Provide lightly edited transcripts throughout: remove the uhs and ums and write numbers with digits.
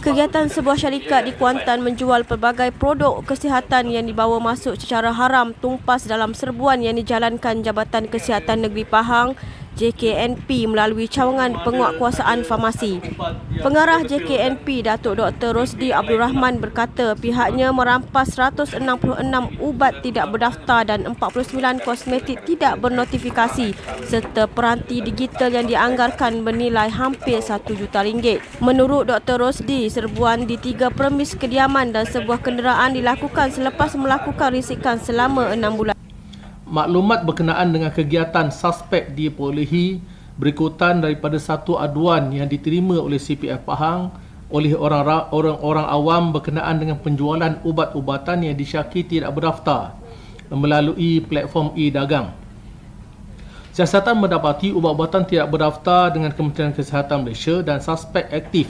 Kegiatan sebuah syarikat di Kuantan menjual pelbagai produk kesihatan yang dibawa masuk secara haram tumpas dalam serbuan yang dijalankan Jabatan Kesihatan Negeri Pahang JKNP melalui cawangan penguatkuasaan farmasi. Pengarah JKNP Datuk Dr Rusdi Abd Rahman berkata pihaknya merampas 166 ubat tidak berdaftar dan 49 kosmetik tidak bernotifikasi serta peranti digital yang dianggarkan bernilai hampir 1 juta ringgit. Menurut Dr Rusdi, serbuan di 3 premis kediaman dan sebuah kenderaan dilakukan selepas melakukan risikan selama 6 bulan. Maklumat berkenaan dengan kegiatan suspek diperolehi berikutan daripada satu aduan yang diterima oleh CPF Pahang oleh orang-orang awam berkenaan dengan penjualan ubat-ubatan yang disyaki tidak berdaftar melalui platform e-dagang. Siasatan mendapati ubat-ubatan tidak berdaftar dengan Kementerian Kesihatan Malaysia dan suspek aktif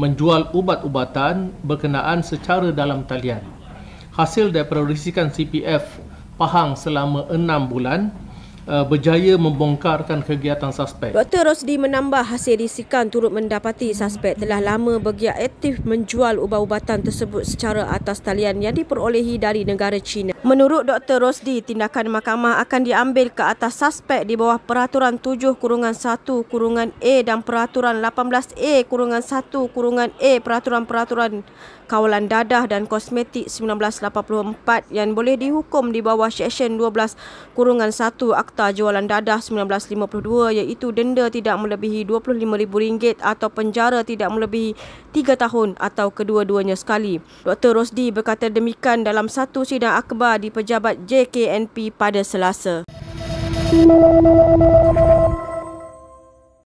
menjual ubat-ubatan berkenaan secara dalam talian. Hasil daripada risikan CPF Pahang selama 6 bulan berjaya membongkarkan kegiatan suspek. Dr. Rusdi menambah hasil risikan turut mendapati suspek telah lama bergiat aktif menjual ubat-ubatan tersebut secara atas talian yang diperolehi dari negara China. Menurut Dr. Rusdi, tindakan mahkamah akan diambil ke atas suspek di bawah Peraturan 7/1/A dan Peraturan 18A/1/A Peraturan-Peraturan Kawalan Dadah dan Kosmetik 1984 yang boleh dihukum di bawah Seksyen 12/1 Akta Jualan Dadah 1952 iaitu denda tidak melebihi RM25,000 atau penjara tidak melebihi 3 tahun atau kedua-duanya sekali. Dr. Rusdi berkata demikian dalam satu sidang akhbar di pejabat JKNP pada Selasa.